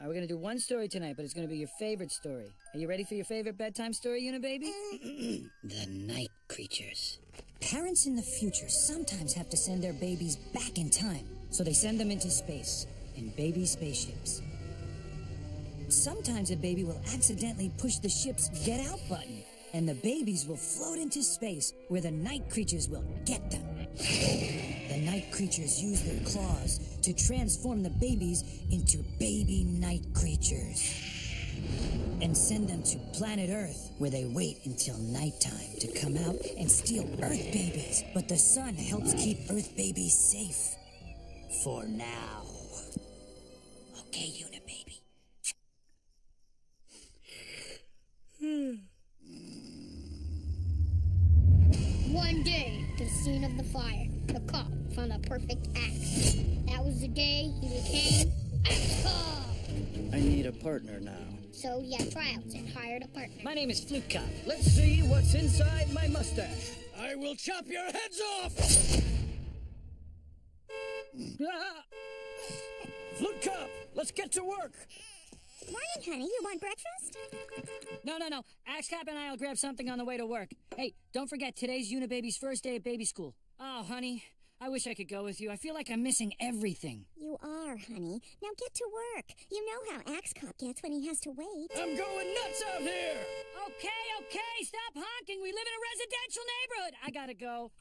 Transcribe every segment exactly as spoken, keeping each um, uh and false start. All right, we're going to do one story tonight, but it's going to be your favorite story. Are you ready for your favorite bedtime story, Unibaby? The night creatures. Parents in the future sometimes have to send their babies back in time. So they send them into space, in baby spaceships. Sometimes a baby will accidentally push the ship's get out button, and the babies will float into space where the night creatures will get them. The night creatures use their claws to transform the babies into baby night creatures and send them to planet Earth, where they wait until nighttime to come out and steal Earth babies. But the sun helps keep Earth babies safe. For now. Okay, Unibaby. One day, the scene of the fire, the cop found a perfect axe. That was the day he became Axe Cop. I need a partner now. So he had tryouts and hired a partner. My name is Flute Cop. Let's see what's inside my mustache. I will chop your heads off! Flute Cop, let's get to work. Morning, honey. You want breakfast? No, no, no. Axe Cop and I will grab something on the way to work. Hey, don't forget, today's Unibaby's first day at baby school. Oh, honey, I wish I could go with you. I feel like I'm missing everything. You are, honey. Now get to work. You know how Axe Cop gets when he has to wait. I'm going nuts out here! Okay, okay, stop honking. We live in a residential neighborhood. I gotta go.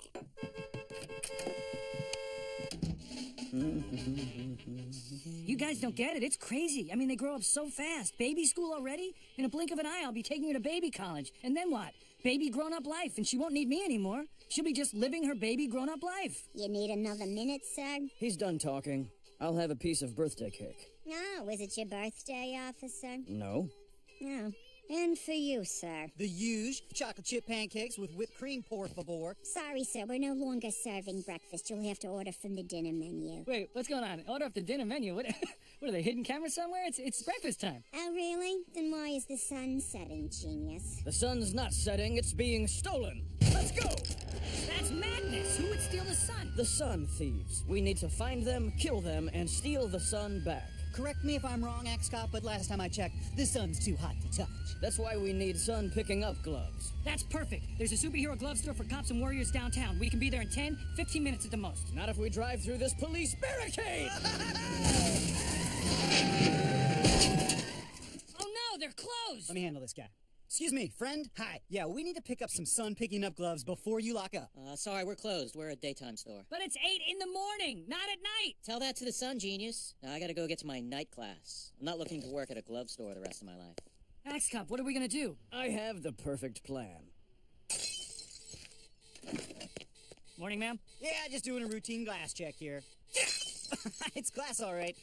You guys don't get it. It's crazy. I mean, they grow up so fast. Baby school already? In a blink of an eye, I'll be taking her to baby college. And then what? Baby grown-up life, and she won't need me anymore. She'll be just living her baby grown-up life. You need another minute, son? He's done talking. I'll have a piece of birthday cake. Oh, was it your birthday, officer? No. No. And for you, sir. The huge chocolate chip pancakes with whipped cream, por favor. Sorry, sir. We're no longer serving breakfast. You'll have to order from the dinner menu. Wait, what's going on? Order off the dinner menu? What, what are they, hidden cameras somewhere? It's, it's breakfast time. Oh, really? Then why is the sun setting, genius? The sun's not setting. It's being stolen. Let's go! That's madness! Who would steal the sun? The sun thieves. We need to find them, kill them, and steal the sun back. Correct me if I'm wrong, Axe Cop, but last time I checked, the sun's too hot to touch. That's why we need sun-picking-up gloves. That's perfect. There's a superhero glove store for cops and warriors downtown. We can be there in ten, fifteen minutes at the most. Not if we drive through this police barricade! Oh no, they're closed! Let me handle this guy. Excuse me, friend? Hi. Yeah, we need to pick up some sun-picking-up gloves before you lock up. Uh, sorry, we're closed. We're a daytime store. But it's eight in the morning, not at night! Tell that to the sun, genius. Now I gotta go get to my night class. I'm not looking to work at a glove store the rest of my life. Axe Cop, what are we gonna do? I have the perfect plan. Morning, ma'am? Yeah, just doing a routine glass check here. It's glass, all right.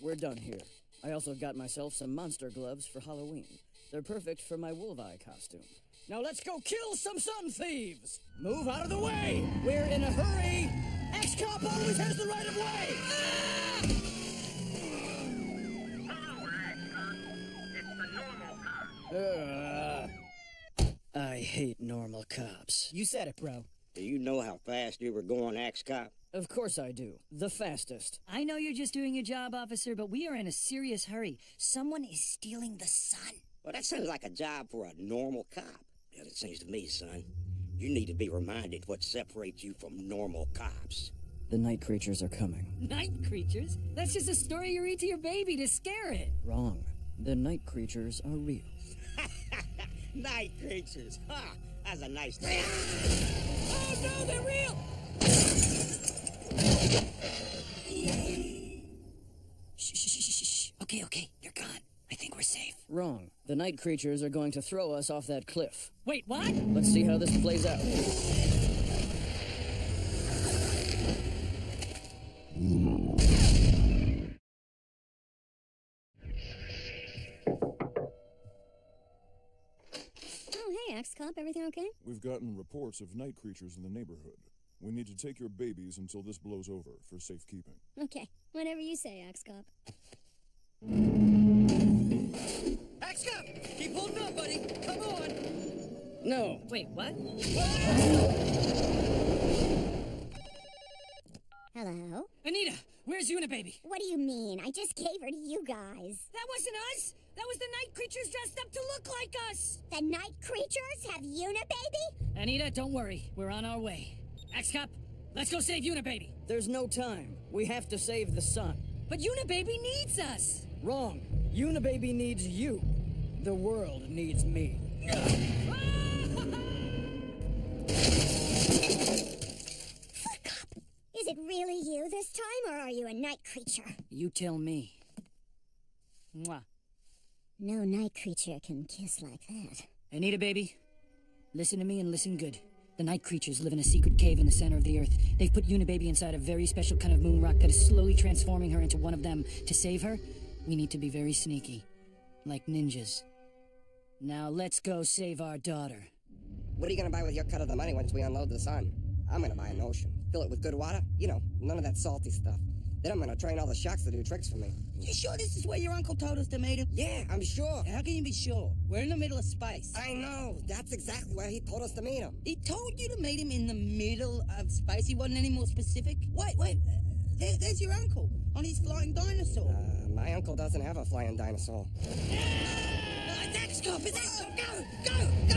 We're done here. I also got myself some monster gloves for Halloween. They're perfect for my wolf eye costume. Now let's go kill some sun thieves! Move out of the way! We're in a hurry! Axe Cop always has the right of way! Ah! Hello, Axe Cop. It's the normal cops. Uh, I hate normal cops. You said it, bro. Do you know how fast you were going, Axe Cop? Of course I do. The fastest. I know you're just doing your job, officer, but we are in a serious hurry. Someone is stealing the sun. Well, that sounds like a job for a normal cop. Yeah, that seems to me, son. You need to be reminded what separates you from normal cops. The night creatures are coming. Night creatures? That's just a story you read to your baby to scare it. Wrong. The night creatures are real. Night creatures, huh? That's a nice thing. Oh, no, they're real! Shh, shh, shh, shh, shh. Okay, okay, they're gone. I think we're safe. Wrong. The night creatures are going to throw us off that cliff. Wait, what? Let's see how this plays out. Oh, hey, Axe Cop. Everything okay? We've gotten reports of night creatures in the neighborhood. We need to take your babies until this blows over for safekeeping. Okay. Whatever you say, Axe Cop. Axe Cop! Keep holding on, buddy! Come on! No. Wait, what? Whoa! Hello? Anita! Where's Unibaby? What do you mean? I just gave her to you guys. That wasn't us. That was the night creatures dressed up to look like us. The night creatures have Unibaby? Anita, don't worry. We're on our way. Axe Cop, let's go save Unibaby. There's no time. We have to save the sun. But Unibaby needs us. Wrong. Unibaby needs you. The world needs me. Flute Cop, is it really you this time, or are you a night creature? You tell me. Mwah. No night creature can kiss like that. Anita, baby, listen to me and listen good. The night creatures live in a secret cave in the center of the earth. They've put Unibaby inside a very special kind of moon rock that is slowly transforming her into one of them. To save her, we need to be very sneaky, like ninjas. Now let's go save our daughter. What are you gonna buy with your cut of the money once we unload the sun? I'm gonna buy an ocean. Fill it with good water. You know, none of that salty stuff. Then I'm gonna train all the sharks to do tricks for me. You sure this is where your uncle told us to meet him? Yeah, I'm sure. How can you be sure? We're in the middle of space. I know. That's exactly where he told us to meet him. He told you to meet him in the middle of space? He wasn't any more specific? Wait, wait. There, there's your uncle on his flying dinosaur. Uh, my uncle doesn't have a flying dinosaur. Axe Cop! It's Axe Cop! Go! Go! Go!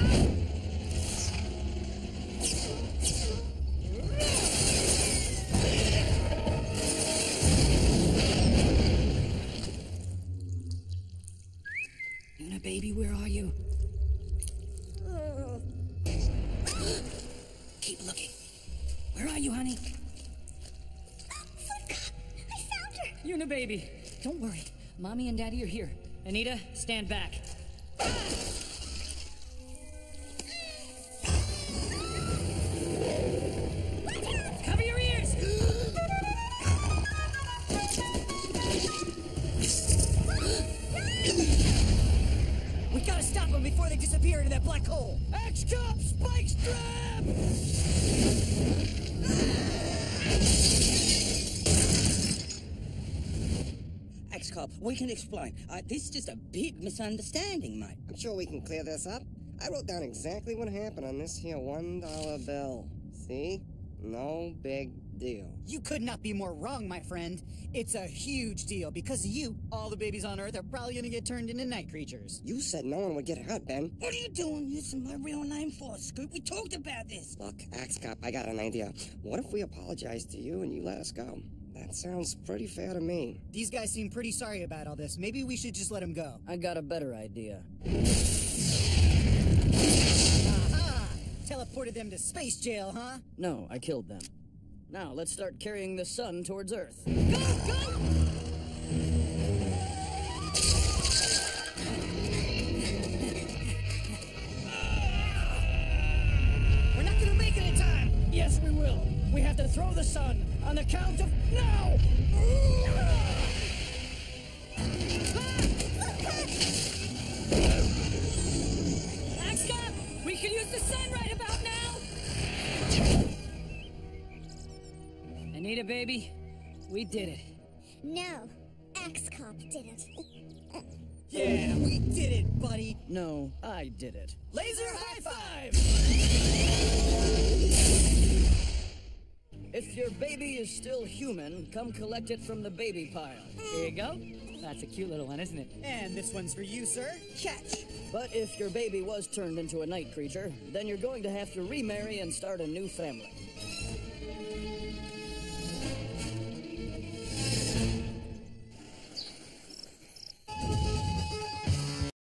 Unibaby, where are you? Keep looking. Where are you, honey? Oh, Flute Cop! I found her! Unibaby, don't worry. Mommy and Daddy are here. Anita, stand back. Cover your ears! We gotta stop them before they disappear into that black hole! Axe Cop, spike strap! Cop, we can explain. Uh, this is just a big misunderstanding, mate. I'm sure we can clear this up. I wrote down exactly what happened on this here one dollar bill. See? No big deal. You could not be more wrong, my friend. It's a huge deal. Because of you, all the babies on Earth are probably gonna get turned into night creatures. You said no one would get hurt, Ben. What are you doing using my real name for, Scoop? We talked about this. Look, Axe Cop, I got an idea. What if we apologize to you and you let us go? That sounds pretty fair to me. These guys seem pretty sorry about all this. Maybe we should just let them go. I got a better idea. Aha! Teleported them to space jail, huh? No, I killed them. Now, let's start carrying the sun towards Earth. Go! Go! We're not gonna make it in time! Yes, we will. We have to throw the sun on the count of now! Axe Cop, we can use the sun right about now! Anita, baby, we did it. No, Axe Cop didn't. Yeah, we did it, buddy. No, I did it. Laser high five! If your baby is still human, come collect it from the baby pile. Here you go. That's a cute little one, isn't it? And this one's for you, sir. Catch! But if your baby was turned into a night creature, then you're going to have to remarry and start a new family.